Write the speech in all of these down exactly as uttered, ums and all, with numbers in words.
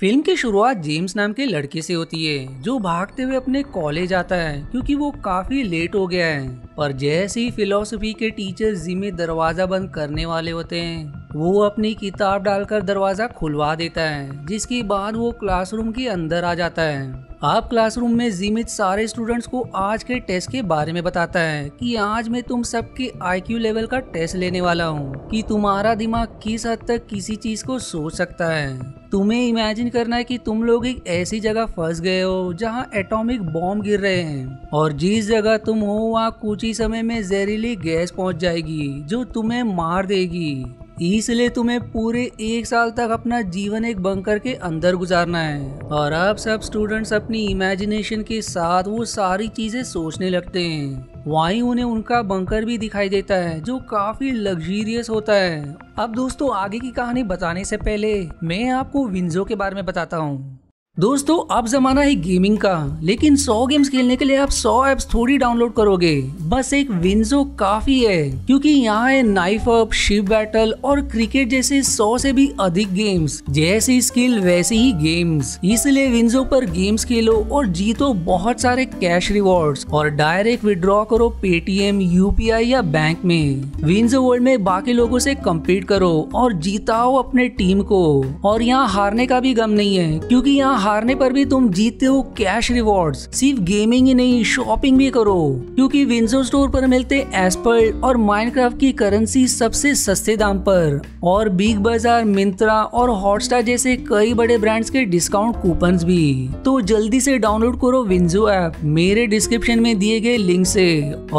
Film की शुरुआत James नाम के लड़के से होती है जो भागते हुए अपने कॉलेज आता है क्योंकि वो काफी लेट हो गया है। पर जैसे ही फिलोसफी के टीचर जिम्मे दरवाजा बंद करने वाले होते हैं, वो अपनी किताब डालकर दरवाजा खुलवा देता है, जिसके बाद वो क्लासरूम के अंदर आ जाता है। अब क्लासरूम में जिमित सारे स्टूडेंट्स को आज के टेस्ट के बारे में बताता है कि आज मैं तुम सबके आईक्यू लेवल का टेस्ट लेने वाला हूँ कि तुम्हारा दिमाग किस हद तक किसी चीज को सोच सकता है। तुम्हें इमेजिन करना है कि तुम लोग एक ऐसी जगह फंस गए हो जहाँ एटॉमिक बॉम्ब गिर रहे हैं और जिस जगह तुम हो वहाँ कुछ ही समय में जहरीली गैस पहुँच जाएगी जो तुम्हें मार देगी। इसलिए तुम्हें पूरे एक साल तक अपना जीवन एक बंकर के अंदर गुजारना है। और अब सब स्टूडेंट्स अपनी इमेजिनेशन के साथ वो सारी चीजें सोचने लगते हैं। वहीं उन्हें उनका बंकर भी दिखाई देता है जो काफी लग्जरियस होता है। अब दोस्तों आगे की कहानी बताने से पहले मैं आपको विंजो के बारे में बताता हूँ। दोस्तों अब जमाना है गेमिंग का, लेकिन सौ गेम्स खेलने के लिए आप सौ एप्स थोड़ी डाउनलोड करोगे, बस एक विंजो काफी है क्योंकि यहाँ है नाइफ अप, शिप बैटल और क्रिकेट जैसे सौ से भी अधिक गेम्स। जैसी स्किल वैसी ही गेम्स, इसलिए विंजो पर गेम्स खेलो और जीतो बहुत सारे कैश रिवॉर्ड्स और डायरेक्ट विड्रॉ करो पेटीएम, यूपीआई या बैंक में। विंजो वर्ल्ड में बाकी लोगों से कम्पीट करो और जीताओ अपने टीम को। और यहाँ हारने का भी गम नहीं है क्योंकि यहाँ हारने पर भी तुम जीतते हो कैश रिवॉर्ड्स। सिर्फ गेमिंग ही नहीं, शॉपिंग भी करो क्योंकि विंजो स्टोर पर मिलते एस्पर्ट और माइनक्राफ्ट की करेंसी सबसे सस्ते दाम पर, और बिग बाजार, मिंत्रा और हॉटस्टार जैसे कई बड़े ब्रांड्स के डिस्काउंट कूपन्स भी। तो जल्दी से डाउनलोड करो विंजो ऐप मेरे डिस्क्रिप्शन में दिए गए लिंक से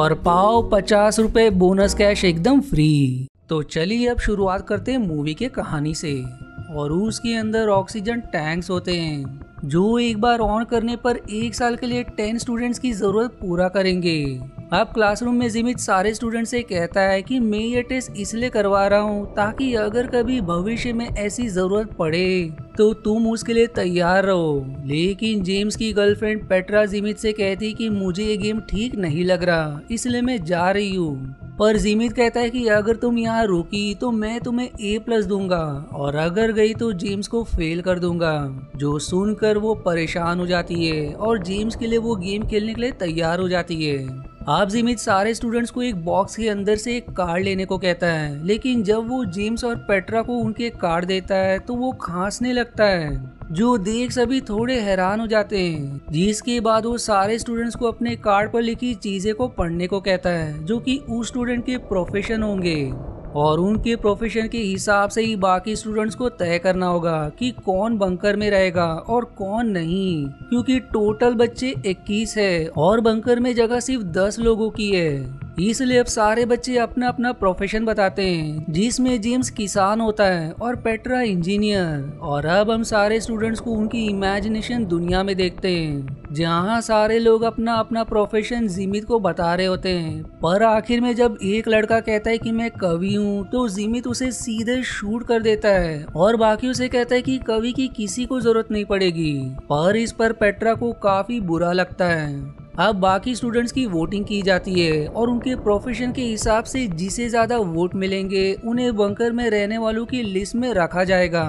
और पाओ पचास रूपए बोनस कैश एकदम फ्री। तो चलिए अब शुरुआत करते हैं मूवी के कहानी से। और उसके अंदर ऑक्सीजन टैंक्स होते हैं जो एक बार ऑन करने पर एक साल के लिए टेन स्टूडेंट्स की जरूरत पूरा करेंगे। अब क्लासरूम में जिमित सारे स्टूडेंट से कहता है कि मैं ये टेस्ट इसलिए करवा रहा हूँ ताकि अगर कभी भविष्य में ऐसी जरूरत पड़े तो तुम उसके लिए तैयार रहो। लेकिन जेम्स की गर्लफ्रेंड पेट्रा जिमित से कहती कि मुझे ये गेम ठीक नहीं लग रहा, इसलिए मैं जा रही हूँ। पर जिमित कहता है कि अगर तुम यहाँ रुकी तो मैं तुम्हें ए प्लस दूंगा और अगर गई तो जेम्स को फेल कर दूंगा, जो सुनकर वो परेशान हो जाती है और जेम्स के लिए वो गेम खेलने के लिए तैयार हो जाती है। आप जिमित सारे स्टूडेंट्स को एक बॉक्स के अंदर से एक कार्ड लेने को कहता है, लेकिन जब वो जेम्स और पेट्रा को उनके कार्ड देता है तो वो खांसने लगता है जो देख सभी थोड़े हैरान हो जाते हैं। जिसके बाद वो सारे स्टूडेंट्स को अपने कार्ड पर लिखी चीजें को पढ़ने को कहता है जो कि उस स्टूडेंट के प्रोफेशन होंगे और उनके प्रोफेशन के हिसाब से ही बाकी स्टूडेंट्स को तय करना होगा कि कौन बंकर में रहेगा और कौन नहीं, क्योंकि टोटल बच्चे इक्कीस है और बंकर में जगह सिर्फ दस लोगों की है। इसलिए अब सारे बच्चे अपना अपना प्रोफेशन बताते हैं, जिसमें जेम्स किसान होता है और पेट्रा इंजीनियर। और अब हम सारे स्टूडेंट्स को उनकी इमेजिनेशन दुनिया में देखते हैं जहां सारे लोग अपना अपना प्रोफेशन जिमित को बता रहे होते हैं। पर आखिर में जब एक लड़का कहता है कि मैं कवि हूं तो जिमित उसे सीधे शूट कर देता है और बाकी उसे कहता है कि कवि की किसी को जरूरत नहीं पड़ेगी। पर इस पर पेट्रा को काफी बुरा लगता है। अब बाकी स्टूडेंट्स की वोटिंग की जाती है और उनके प्रोफेशन के हिसाब से जिसे ज़्यादा वोट मिलेंगे उन्हें बंकर में रहने वालों की लिस्ट में रखा जाएगा।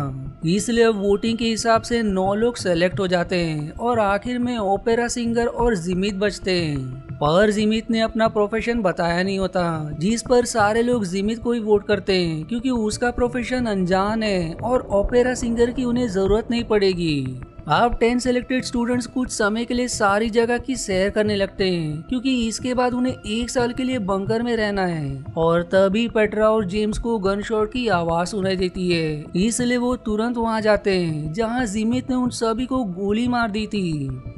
इसलिए अब वोटिंग के हिसाब से नौ लोग सेलेक्ट हो जाते हैं और आखिर में ओपेरा सिंगर और जिमित बचते हैं। पर जिमित ने अपना प्रोफेशन बताया नहीं होता, जिस पर सारे लोग जिमित को ही वोट करते हैं क्योंकि उसका प्रोफेशन अनजान है और ओपेरा सिंगर की उन्हें ज़रूरत नहीं पड़ेगी। अब टेन सेलेक्टेड स्टूडेंट्स कुछ समय के लिए सारी जगह की सैर करने लगते हैं क्योंकि इसके बाद उन्हें एक साल के लिए बंकर में रहना है। और तभी पेट्रा और जेम्स को गनशॉट की आवाज सुनाई देती है, इसलिए वो तुरंत वहां जाते हैं जहां जिमित ने उन सभी को गोली मार दी थी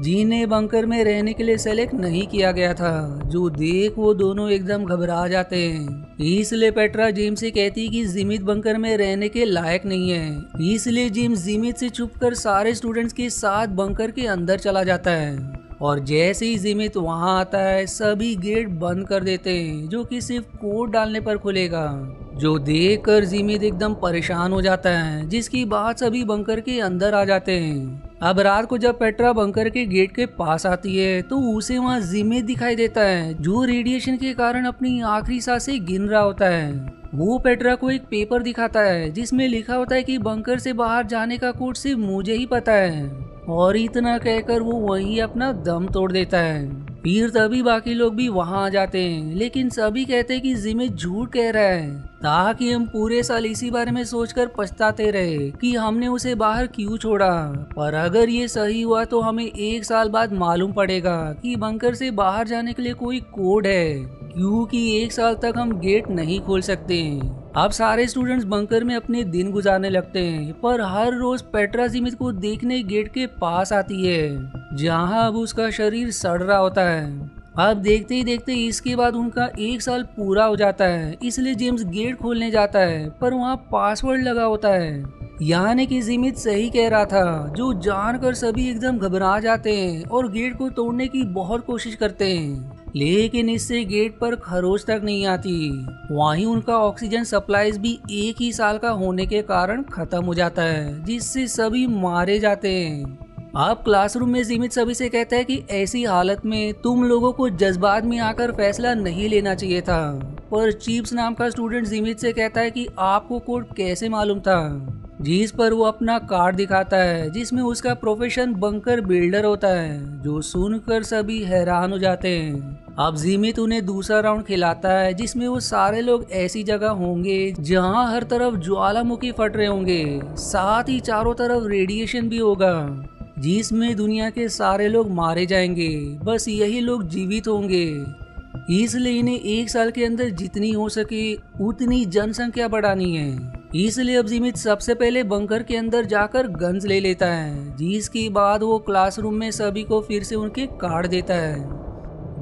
जिन्हें बंकर में रहने के लिए सेलेक्ट नहीं किया गया था। जो देख वो दोनों एकदम घबरा जाते हैं। इसलिए पेट्रा जेम्स से कहती है कि जिमित बंकर में रहने के लायक नहीं है। इसलिए जेम्स जिमित से छुपकर सारे स्टूडेंट्स के साथ बंकर के अंदर चला जाता है और जैसे ही जिमित वहां आता है सभी गेट बंद कर देते हैं जो कि सिर्फ कोड डालने पर खुलेगा, जो देखकर जिमित एकदम परेशान हो जाता है। जिसकी बात सभी बंकर के अंदर आ जाते हैं। अब रात को जब पेट्रा बंकर के गेट के पास आती है तो उसे वहाँ जिम्मेद दिखाई देता है जो रेडिएशन के कारण अपनी आखिरी सांसें गिन रहा होता है। वो पेट्रा को एक पेपर दिखाता है जिसमें लिखा होता है कि बंकर से बाहर जाने का कोड सिर्फ मुझे ही पता है, और इतना कहकर वो वहीं अपना दम तोड़ देता है। फिर तभी बाकी लोग भी वहाँ आ जाते हैं, लेकिन सभी कहते हैं कि जिम्मेद झूठ कह रहा है ताकि हम पूरे साल इसी बारे में सोचकर पछताते रहे कि हमने उसे बाहर क्यों छोड़ा। पर अगर ये सही हुआ तो हमें एक साल बाद मालूम पड़ेगा कि बंकर से बाहर जाने के लिए कोई कोड है, क्योंकि एक साल तक हम गेट नहीं खोल सकते। अब सारे स्टूडेंट्स बंकर में अपने दिन गुजारने लगते हैं, पर हर रोज पेट्रा जिम्मेद को देखने गेट के पास आती है जहां अब उसका शरीर सड़ रहा होता है। अब देखते ही देखते इसके बाद उनका एक साल पूरा हो जाता है, इसलिए जेम्स गेट खोलने जाता है पर वहां पासवर्ड लगा होता है। यानी कि जिम्मेद सही कह रहा था, जो जानकर सभी एकदम घबरा जाते हैं और गेट को तोड़ने की बहुत कोशिश करते हैं, लेकिन इससे गेट पर खरोच तक नहीं आती। वहीं उनका ऑक्सीजन सप्लाईज भी एक ही साल का होने के कारण खत्म हो जाता है, जिससे सभी मारे जाते हैं। आप क्लासरूम में जिम्मेद सभी से कहता है कि ऐसी हालत में तुम लोगों को जज्बात में आकर फैसला नहीं लेना चाहिए था, पर चिप्स नाम का स्टूडेंट जिम्मेद से कहता है कि आपको कोड कैसे मालूम था, जिस पर वो अपना कार्ड दिखाता है जिसमें उसका प्रोफेशन बंकर बिल्डर होता है, जो सुनकर सभी हैरान हो जाते हैं। अब जिम्मेद उन्हें दूसरा राउंड खिलाता है जिसमें वो सारे लोग ऐसी जगह होंगे जहां हर तरफ ज्वालामुखी फट रहे होंगे, साथ ही चारों तरफ रेडिएशन भी होगा जिसमें दुनिया के सारे लोग मारे जाएंगे, बस यही लोग जीवित होंगे। इसलिए इन्हें एक साल के अंदर जितनी हो सके उतनी जनसंख्या बढ़ानी है। इसलिए अब जिम्मेद सबसे पहले बंकर के अंदर जाकर गन्स ले लेता है, जिसके बाद वो क्लासरूम में सभी को फिर से उनके कार्ड देता है।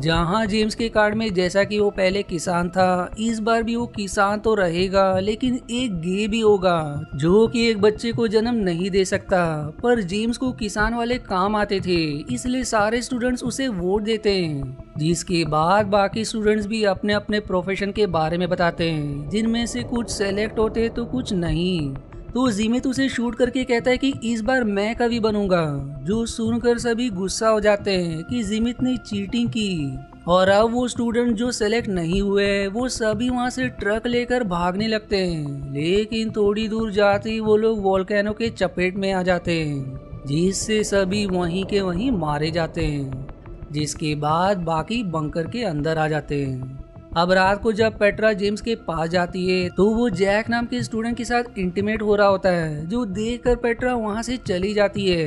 जहां जेम्स के कार्ड में जैसा कि वो पहले किसान था, इस बार भी वो किसान तो रहेगा लेकिन एक गे भी होगा जो कि एक बच्चे को जन्म नहीं दे सकता, पर जेम्स को किसान वाले काम आते थे इसलिए सारे स्टूडेंट्स उसे वोट देते हैं। जिसके बाद बाकी स्टूडेंट्स भी अपने अपने प्रोफेशन के बारे में बताते हैं, जिनमें से कुछ सेलेक्ट होते तो कुछ नहीं। तो जिम्मेद उसे शूट करके कहता है कि इस बार मैं कवि बनूंगा, जो सुनकर सभी गुस्सा हो जाते हैं कि जिम्मेद ने चीटिंग की। और अब वो स्टूडेंट जो सेलेक्ट नहीं हुए वो सभी वहाँ से ट्रक लेकर भागने लगते हैं, लेकिन थोड़ी दूर जाते ही वो लोग वोल्केनो के चपेट में आ जाते हैं जिससे सभी वहीं के वहीं मारे जाते हैं। जिसके बाद बाकी बंकर के अंदर आ जाते हैं। अब रात को जब पेट्रा जेम्स के पास जाती है तो वो जैक नाम के स्टूडेंट के साथ इंटीमेट हो रहा होता है, जो देखकर पेट्रा वहाँ से चली जाती है।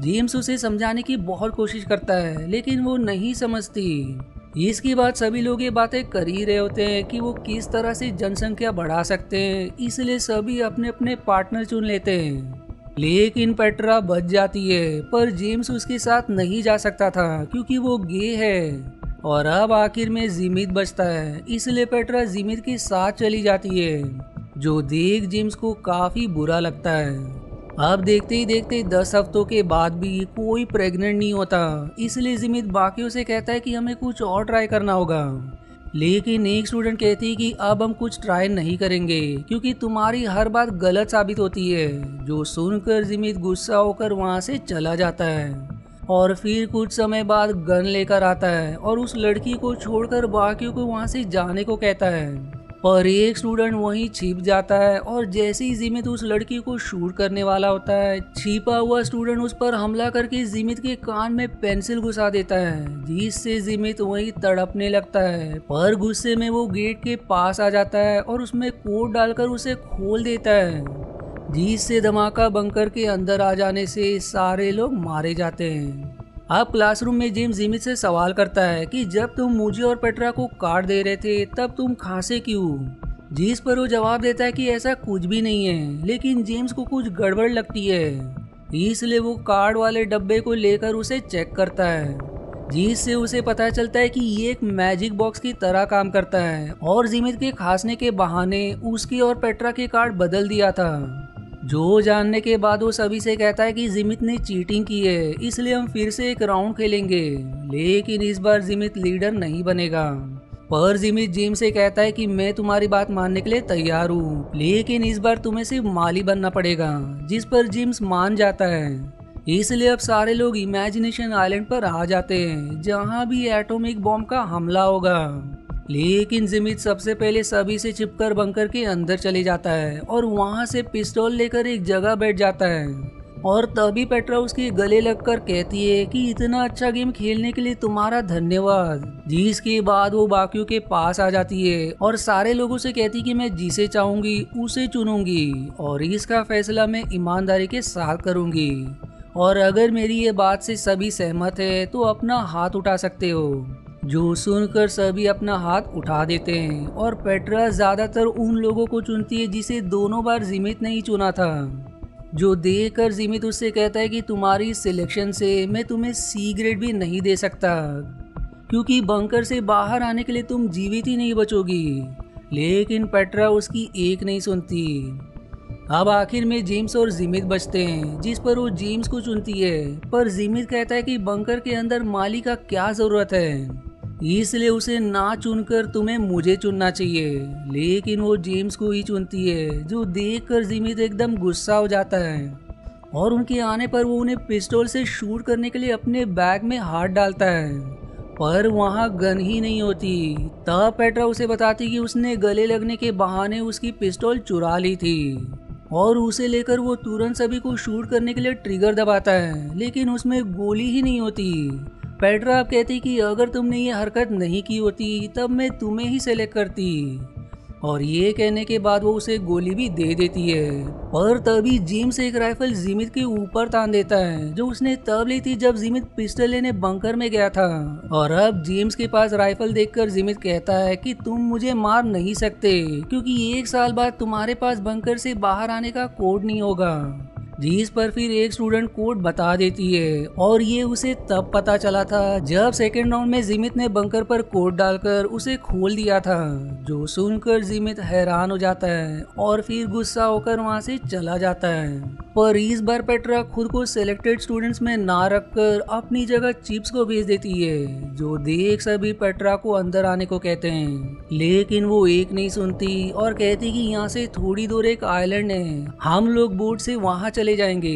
जेम्स उसे समझाने की बहुत कोशिश करता है लेकिन वो नहीं समझती। इसके बाद सभी लोग ये बातें कर ही रहे होते हैं कि वो किस तरह से जनसंख्या बढ़ा सकते हैं, इसलिए सभी अपने अपने पार्टनर चुन लेते हैं। लेकिन पेट्रा बच जाती है, पर जेम्स उसके साथ नहीं जा सकता था क्योंकि वो गे है। और अब आखिर में जिम्मेद बचता है, इसलिए पेट्रा जिम्मेद के साथ चली जाती है, जो देख जेम्स को काफ़ी बुरा लगता है। अब देखते ही देखते दस हफ्तों के बाद भी कोई प्रेग्नेंट नहीं होता, इसलिए जिम्मेद बाकियों से कहता है कि हमें कुछ और ट्राई करना होगा। लेकिन एक स्टूडेंट कहती है कि अब हम कुछ ट्राई नहीं करेंगे क्योंकि तुम्हारी हर बात गलत साबित होती है, जो सुनकर जिम्मेद गुस्सा होकर वहाँ से चला जाता है। और फिर कुछ समय बाद गन लेकर आता है और उस लड़की को छोड़कर बाकियों को वहाँ से जाने को कहता है, पर एक स्टूडेंट वहीं छिप जाता है। और जैसे ही जिम्मेद उस लड़की को शूट करने वाला होता है, छिपा हुआ स्टूडेंट उस पर हमला करके जिम्मेद के कान में पेंसिल घुसा देता है, जिससे जिम्मेद वहीं तड़पने लगता है। पर गुस्से में वो गेट के पास आ जाता है और उसमें कोड डालकर उसे खोल देता है, जिससे धमाका बंकर के अंदर आ जाने से सारे लोग मारे जाते हैं। अब क्लासरूम में जेम्स जिम्मेद से सवाल करता है कि जब तुम मुझे और पेट्रा को कार्ड दे रहे थे तब तुम खांसे क्यों, जिस पर वो जवाब देता है कि ऐसा कुछ भी नहीं है। लेकिन जेम्स को कुछ गड़बड़ लगती है, इसलिए वो कार्ड वाले डब्बे को लेकर उसे चेक करता है, जिससे उसे पता चलता है कि ये एक मैजिक बॉक्स की तरह काम करता है। और जिम्मेद के खांसने के बहाने उसके और पेट्रा के कार्ड बदल दिया था, जो जानने के बाद वो सभी से कहता है कि जिम्मेद ने चीटिंग की है, इसलिए हम फिर से एक राउंड खेलेंगे। लेकिन इस बार जिम्मेद लीडर नहीं बनेगा, पर जिम्मेद जेम्स से कहता है कि मैं तुम्हारी बात मानने के लिए तैयार हूँ, लेकिन इस बार तुम्हें सिर्फ माली बनना पड़ेगा, जिस पर जेम्स मान जाता है। इसलिए अब सारे लोग इमेजिनेशन आइलैंड पर आ जाते हैं जहां भी एटॉमिक बॉम्ब का हमला होगा। लेकिन जिमित सबसे पहले सभी से छिपकर बंकर के अंदर चले जाता है और वहां से पिस्तौल लेकर एक जगह बैठ जाता है और तभी पेट्रा उसके गले लगकर कहती है कि इतना अच्छा गेम खेलने के लिए तुम्हारा धन्यवाद, जिसके बाद वो बाकियों के पास आ जाती है और सारे लोगों से कहती कि मैं जिसे चाहूंगी उसे चुनूंगी और इसका फैसला मैं ईमानदारी के साथ करूंगी और अगर मेरी ये बात से सभी सहमत है तो अपना हाथ उठा सकते हो, जो सुनकर सभी अपना हाथ उठा देते हैं और पेट्रा ज़्यादातर उन लोगों को चुनती है जिसे दोनों बार जिमित नहीं चुना था, जो देखकर जिमित उससे कहता है कि तुम्हारी सिलेक्शन से मैं तुम्हें सी ग्रेड भी नहीं दे सकता क्योंकि बंकर से बाहर आने के लिए तुम जीवित ही नहीं बचोगी। लेकिन पेट्रा उसकी एक नहीं सुनती। अब आखिर में जेम्स और जिमित बचते हैं जिस पर वो जेम्स को चुनती है, पर जिमित कहता है कि बंकर के अंदर माली का क्या ज़रूरत है, इसलिए उसे ना चुनकर तुम्हें मुझे चुनना चाहिए। लेकिन वो जेम्स को ही चुनती है, जो देखकर जिमित एकदम गुस्सा हो जाता है और उनके आने पर वो उन्हें पिस्तौल से शूट करने के लिए अपने बैग में हाथ डालता है, पर वहाँ गन ही नहीं होती। तब पेट्रा उसे बताती कि उसने गले लगने के बहाने उसकी पिस्तौल चुरा ली थी और उसे लेकर वो तुरंत सभी को शूट करने के लिए ट्रिगर दबाता है, लेकिन उसमें गोली ही नहीं होती। पेट्रा अब कहती कि अगर तुमने ये हरकत नहीं की होती तब मैं तुम्हें ही सेलेक्ट करती और ये कहने के बाद वो उसे गोली भी दे देती है। पर तभी जेम्स एक राइफल जिमित के ऊपर तान देता है, जो उसने तब ली थी जब जिमित पिस्टल लेने बंकर में गया था। और अब जेम्स के पास राइफल देखकर जिमित कहता है कि तुम मुझे मार नहीं सकते क्योंकि एक साल बाद तुम्हारे पास बंकर से बाहर आने का कोड नहीं होगा, जिस पर फिर एक स्टूडेंट कोड बता देती है और ये उसे तब पता चला था जब सेकेंड राउंड में जिमित ने बंकर पर कोड डालकर उसे खोल दिया था, जो सुनकर जिमित हैरान हो जाता है और फिर गुस्सा होकर वहाँ से चला जाता है। पर इस बार पेट्रा खुद को सिलेक्टेड स्टूडेंट्स में ना रखकर अपनी जगह चिप्स को भेज देती है, जो देख सभी पेट्रा को अंदर आने को कहते हैं, लेकिन वो एक नहीं सुनती और कहती कि यहाँ से थोड़ी दूर एक आइलैंड है, हम लोग बोट से वहाँ ले जाएंगे।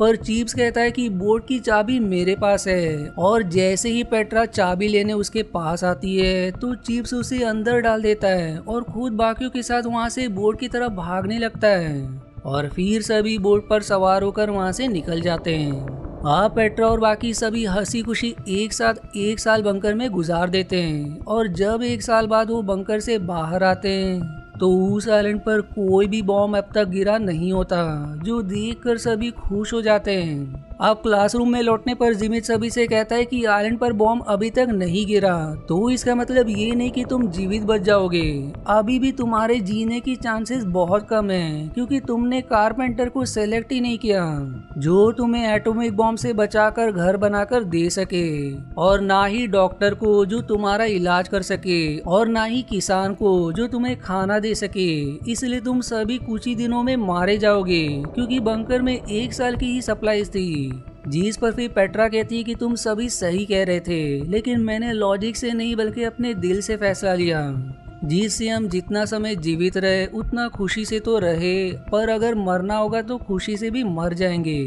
पर चिप्स कहता है कि बोट की चाबी मेरे पास है और जैसे ही पेट्रा चाबी लेने उसके पास आती है तो चिप्स उसे अंदर डाल देता है और खुद बाकियों के साथ वहां से बोट की तरफ भागने लगता है और फिर सभी बोट पर सवार होकर वहां से निकल जाते हैं। आप पेट्रा और बाकी सभी हंसी खुशी एक साथ एक साल बंकर में गुजार देते हैं और जब एक साल बाद वो बंकर से बाहर आते हैं तो उस आइलैंड पर कोई भी बॉम्ब अब तक गिरा नहीं होता, जो देखकर सभी खुश हो जाते हैं। अब क्लासरूम में लौटने पर जिमित सभी से कहता है कि आइलैंड पर बॉम्ब अभी तक नहीं गिरा, तो इसका मतलब ये नहीं कि तुम जीवित बच जाओगे, अभी भी तुम्हारे जीने की चांसेस बहुत कम हैं क्योंकि तुमने कारपेंटर को सेलेक्ट ही नहीं किया जो तुम्हें एटॉमिक बॉम्ब से बचाकर घर बनाकर दे सके, और ना ही डॉक्टर को जो तुम्हारा इलाज कर सके, और ना ही किसान को जो तुम्हें खाना दे सके। इसलिए तुम सभी कुछ ही दिनों में मारे जाओगे क्योंकि बंकर में एक साल की ही सप्लाईज थी। जिस पर फिर पेट्रा कहती है कि तुम सभी सही कह रहे थे, लेकिन मैंने लॉजिक से नहीं बल्कि अपने दिल से फैसला लिया, जिससे हम जितना समय जीवित रहे उतना खुशी से तो रहे, पर अगर मरना होगा तो खुशी से भी मर जाएंगे।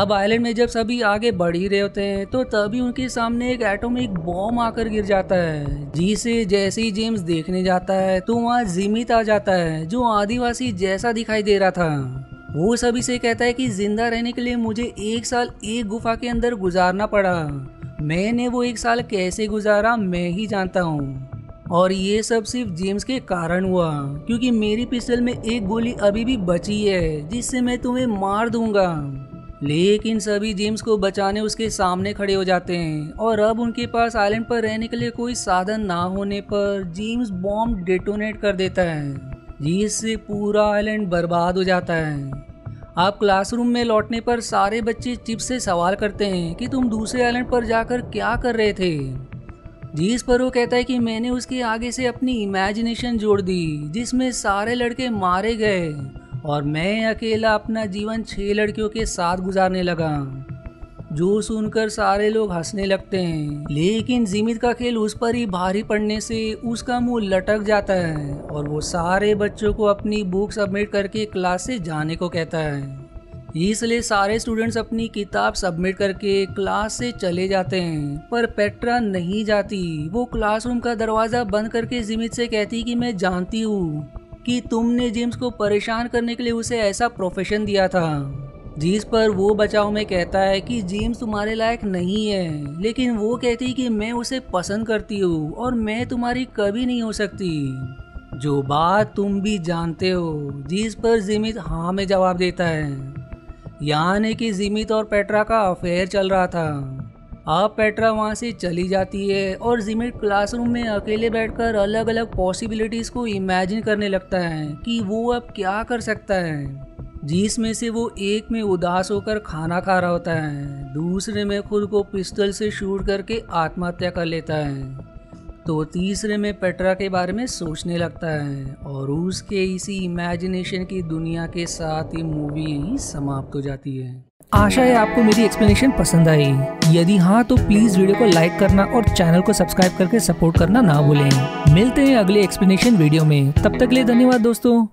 अब आइलैंड में जब सभी आगे बढ़ ही रहे होते हैं तो तभी उनके सामने एक एटॉमिक बॉम्ब आकर गिर जाता है, जिसे जैसे ही जेम्स देखने जाता है तो वहाँ जिमित आ जाता है, जो आदिवासी जैसा दिखाई दे रहा था। वो सभी से कहता है कि जिंदा रहने के लिए मुझे एक साल एक गुफा के अंदर गुजारना पड़ा, मैंने वो एक साल कैसे गुजारा मैं ही जानता हूँ, और ये सब सिर्फ जेम्स के कारण हुआ क्योंकि मेरी पिस्टल में एक गोली अभी भी बची है जिससे मैं तुम्हें मार दूंगा। लेकिन सभी जेम्स को बचाने उसके सामने खड़े हो जाते हैं और अब उनके पास आइलैंड पर रहने के लिए कोई साधन ना होने पर जेम्स बॉम्ब डेटोनेट कर देता है, जिससे पूरा आइलैंड बर्बाद हो जाता है। आप क्लासरूम में लौटने पर सारे बच्चे चिप्स से सवाल करते हैं कि तुम दूसरे आइलैंड पर जाकर क्या कर रहे थे, जिस पर वो कहता है कि मैंने उसके आगे से अपनी इमेजिनेशन जोड़ दी जिसमें सारे लड़के मारे गए और मैं अकेला अपना जीवन छह लड़कियों के साथ गुजारने लगा, जो सुनकर सारे लोग हंसने लगते हैं। लेकिन जिमित का खेल उस पर ही भारी पड़ने से उसका मुंह लटक जाता है और वो सारे बच्चों को अपनी बुक सबमिट करके क्लास से जाने को कहता है। इसलिए सारे स्टूडेंट्स अपनी किताब सबमिट करके क्लास से चले जाते हैं, पर पेट्रा नहीं जाती। वो क्लासरूम का दरवाज़ा बंद करके जिमित से कहती कि मैं जानती हूँ कि तुमने जेम्स को परेशान करने के लिए उसे ऐसा प्रोफेशन दिया था, जिस पर वो बचाव में कहता है कि जेम्स तुम्हारे लायक नहीं है, लेकिन वो कहती कि मैं उसे पसंद करती हूँ और मैं तुम्हारी कभी नहीं हो सकती, जो बात तुम भी जानते हो, जिस पर जिमित हाँ में जवाब देता है। यानी कि जिमित और पेट्रा का अफेयर चल रहा था। अब पेट्रा वहाँ से चली जाती है और जिमित क्लासरूम में अकेले बैठकर अलग अलग पॉसिबिलिटीज़ को इमेजिन करने लगता है कि वो अब क्या कर सकता है, जिसमें से वो एक में उदास होकर खाना खा रहा होता है, दूसरे में खुद को पिस्टल से शूट करके आत्महत्या कर लेता है, तो तीसरे में पेट्रा के बारे में सोचने लगता है। और उसके इसी इमेजिनेशन की दुनिया के साथ ये मूवी यहीं समाप्त हो जाती है। आशा है आपको मेरी एक्सप्लेनेशन पसंद आई। यदि हाँ तो प्लीज़ वीडियो को लाइक करना और चैनल को सब्सक्राइब करके सपोर्ट करना ना भूलें। मिलते हैं अगले एक्सप्लेनेशन वीडियो में, तब तक के लिए धन्यवाद दोस्तों।